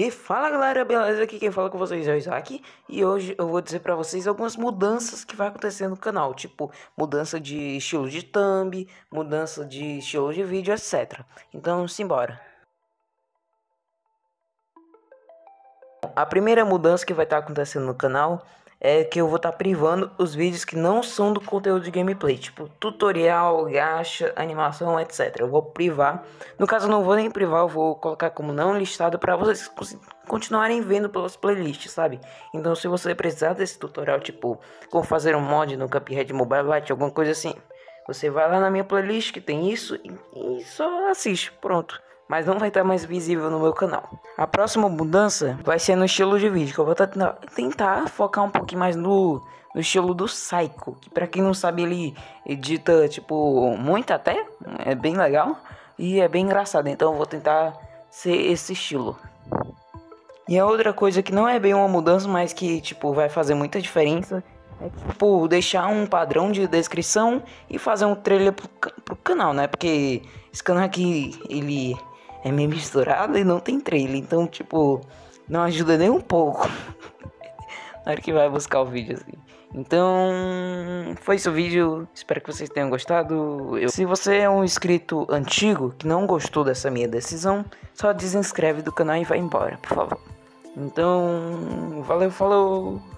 E fala galera, beleza? Aqui quem fala com vocês é o Isaac. E hoje eu vou dizer pra vocês algumas mudanças que vai acontecer no canal. Tipo, mudança de estilo de thumb, mudança de estilo de vídeo, etc. Então, simbora. A primeira mudança que vai estar acontecendo no canal é que eu vou estar privando os vídeos que não são do conteúdo de gameplay, tipo tutorial, gacha, animação, etc. Eu vou privar, no caso eu não vou nem privar, eu vou colocar como não listado para vocês continuarem vendo pelas playlists, sabe? Então se você precisar desse tutorial, tipo como fazer um mod no Cuphead Mobile Lite, alguma coisa assim, você vai lá na minha playlist que tem isso e só assiste, pronto. Mas não vai estar mais visível no meu canal. A próxima mudança vai ser no estilo de vídeo, que eu vou tentar focar um pouquinho mais no estilo do Saico, que pra quem não sabe ele edita tipo muito até, é bem legal e é bem engraçado, então eu vou tentar ser esse estilo. E a outra coisa que não é bem uma mudança, mas que tipo vai fazer muita diferença, é tipo deixar um padrão de descrição e fazer um trailer pro canal, né? Porque esse canal aqui, ele é meio misturado e não tem trailer, então tipo, não ajuda nem um pouco na hora que vai buscar o vídeo assim. Então, foi esse o vídeo, espero que vocês tenham gostado. Se você é um inscrito antigo que não gostou dessa minha decisão, só desinscreve do canal e vai embora, por favor. Então, valeu, falou!